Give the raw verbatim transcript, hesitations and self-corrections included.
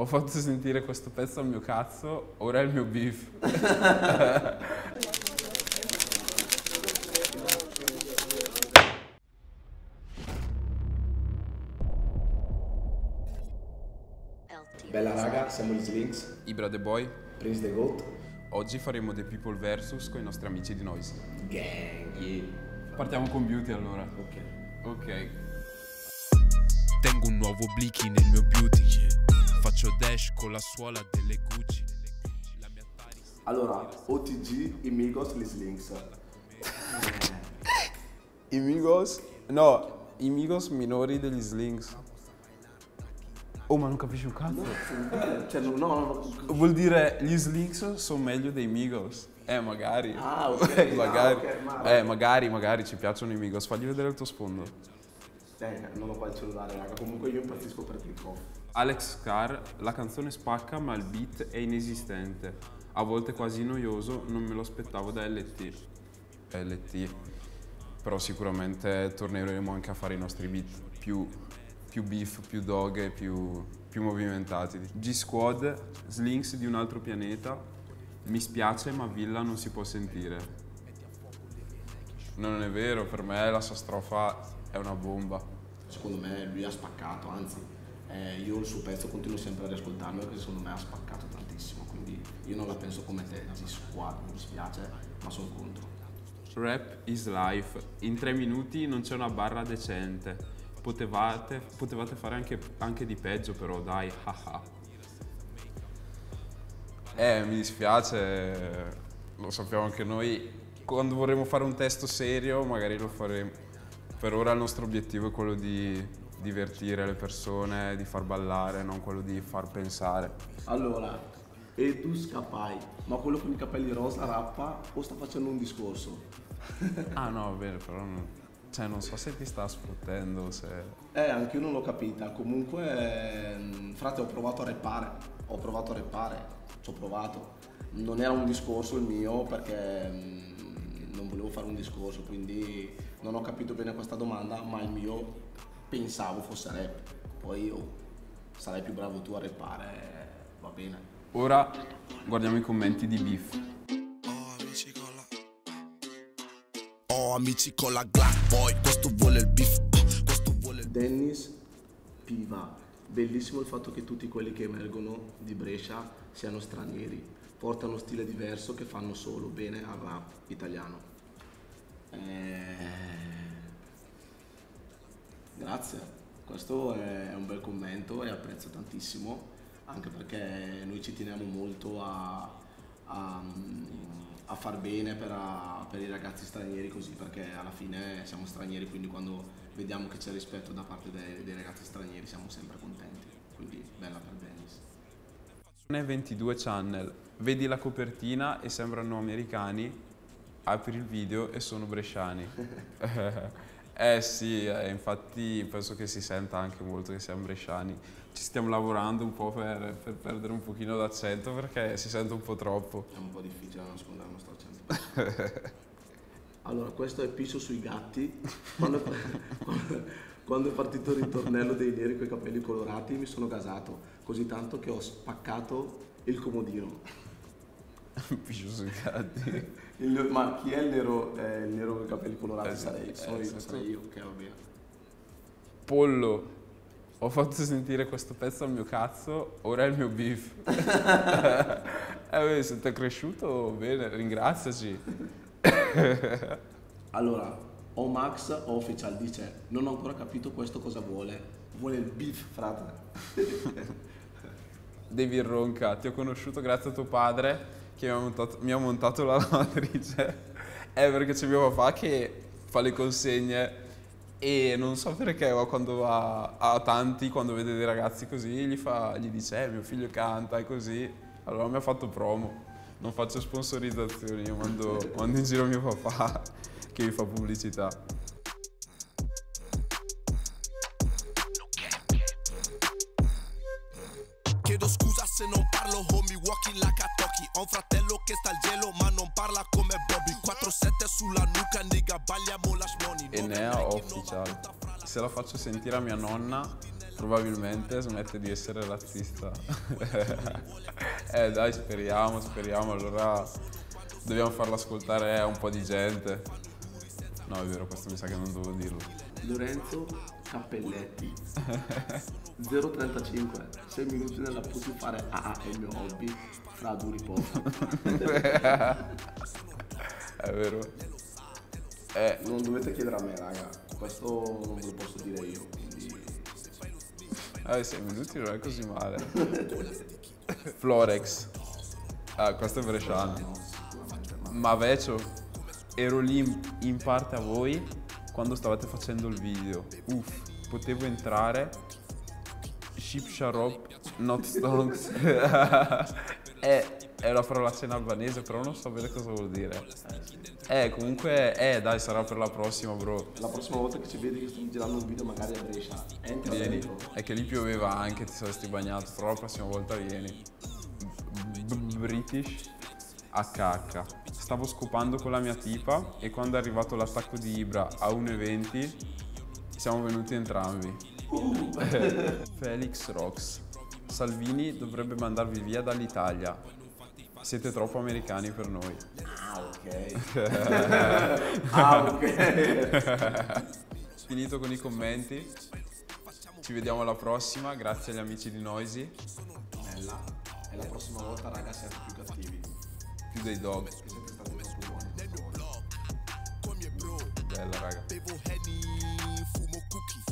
ho fatto sentire questo pezzo al mio cazzo, ora è il mio beef. Bella raga, siamo gli Slings, Ibra the Boy, Prince the Goat. Oggi faremo The People Versus con i nostri amici di Noisey. Gang, yeah. Partiamo con Beauty allora. Ok. Ok. Tengo un nuovo blicky nel mio beauty, yeah. Faccio dash con la suola delle Gucci. La mia Paris... Allora, O T G, i Migos, gli Slings. I Migos... No, i Migos minori degli Slings. Oh, ma non capisci un cazzo? No, cioè, no, no, no. Vuol dire gli Slings sono meglio dei Migos. Eh, magari. Ah, ok. magari. No, okay, ma... Eh, magari, magari ci piacciono i Migos. Fagli vedere il tuo sfondo. Eh, non lo puoi cellulare, raga. Comunque io impazzisco per Picco. Alex Carr, la canzone spacca, ma il beat è inesistente. A volte quasi noioso, non me lo aspettavo da L T. L T. Però sicuramente torneremo anche a fare i nostri beat più... più beef, più doghe, più, più movimentati. G Squad, Slings di un altro pianeta, mi spiace ma Villa non si può sentire. No, non è vero, per me la sua strofa è una bomba. Secondo me lui ha spaccato, anzi eh, io il suo pezzo continuo sempre a riascoltarlo perché secondo me ha spaccato tantissimo, quindi io non la penso come te, G Squad, mi spiace ma sono contro. Rap is life, in tre minuti non c'è una barra decente. Potevate, potevate fare anche, anche di peggio però, dai, haha. Eh, mi dispiace, lo sappiamo anche noi, quando vorremmo fare un testo serio magari lo faremo. Per ora il nostro obiettivo è quello di divertire le persone, di far ballare, non quello di far pensare. Allora, e tu scapai, ma quello con i capelli rosa rappa o sta facendo un discorso? Ah no, bene, però no. Cioè, non so se ti sta sfruttando, se... Eh, anche io non l'ho capita. Comunque, ehm, frate, ho provato a rappare. Ho provato a rappare. Ci ho provato. Non era un discorso il mio, perché ehm, non volevo fare un discorso, quindi non ho capito bene questa domanda, ma il mio pensavo fosse rap. Poi io sarei più bravo tu a rappare, va bene. Ora guardiamo i commenti di Beef. Amici con la glass boy, questo vuole il beef, questo vuole il... Dennis Piva, bellissimo il fatto che tutti quelli che emergono di Brescia siano stranieri, portano stile diverso che fanno solo bene al rap italiano. Eh... Grazie, questo è un bel commento e apprezzo tantissimo, anche perché noi ci teniamo molto a... a a far bene per, a, per i ragazzi stranieri, così, perché alla fine siamo stranieri, quindi quando vediamo che c'è rispetto da parte dei, dei ragazzi stranieri siamo sempre contenti, quindi bella per Dennis. ventidue channel, vedi la copertina e sembrano americani, apri il video e sono bresciani. Eh sì, eh, infatti penso che si senta anche molto che siamo bresciani, ci stiamo lavorando un po' per, per perdere un pochino l'accento perché si sente un po' troppo. È un po' difficile nascondere il nostro accento. Allora, questo è Piso sui gatti, quando, quando è partito il ritornello dei neri con i capelli colorati mi sono gasato, così tanto che ho spaccato il comodino. Piso sui gatti. Il, ma chi è il nero, eh, il nero con i capelli colorati? Eh, sarei, eh, sono, eh, io, sarei io, che va bene. Pollo, ho fatto sentire questo pezzo al mio cazzo, ora è il mio beef. Eh beh, se ti è cresciuto, bene, ringraziaci. Allora, Omax Official dice, non ho ancora capito questo cosa vuole, vuole il beef, frate. David Ronca, ti ho conosciuto grazie a tuo padre che mi ha montato, mi ha montato la lavatrice. È perché c'è mio papà che fa le consegne e non so perché, ma quando va a tanti, quando vede dei ragazzi così, gli, fa, gli dice eh, mio figlio canta e così. Allora mi ha fatto promo, non faccio sponsorizzazioni, io mando, mando in giro mio papà che mi fa pubblicità. Chiedo scusa se non parlo, homie, walking like a talkie. Ho un fratello che sta al gelo ma non parla come Bobby. quattro sette sulla nuca, nigga, balliamo la shmoney. Enea Official. Se la faccio sentire a mia nonna probabilmente smette di essere razzista. Eh dai, speriamo, speriamo, allora dobbiamo farlo ascoltare a un po' di gente. No, è vero, questo mi sa che non dovevo dirlo. Lorenzo Cappelletti zero trentacinque. Se mi continui la puoi fare A, è il mio hobby, fra duri pochi. È vero. Eh. Non dovete chiedere a me, raga, questo non ve lo posso dire io, quindi... Ah, sì, minuti non è così male. Florex. Ah, questo è Bresciano. Ma Vecio, ero lì in, in parte a voi quando stavate facendo il video. Uff, potevo entrare. Ship Sharp Not Stones. Eh, è una parolaccia in albanese, però non so bene cosa vuol dire. Eh, comunque, eh, dai, sarà per la prossima, bro. La prossima volta che ci vedi che sto girando un video magari a Brescia, entra lì. È che lì pioveva anche, ti saresti bagnato, però la prossima volta vieni. British acca acca. Stavo scopando con la mia tipa e quando è arrivato l'attacco di Ibra a uno e venti siamo venuti entrambi. Uh. Felix Rocks. Salvini dovrebbe mandarvi via dall'Italia. Siete troppo americani per noi. Ah, ok. Ah, ok. Finito con i commenti. Ci vediamo alla prossima. Grazie agli amici di Noisey. Bella. E la prossima volta, raga, siete più cattivi. Più dei dog. Che siete stati troppo buoni. Bella, raga. Bevo Henny, fumo cookie.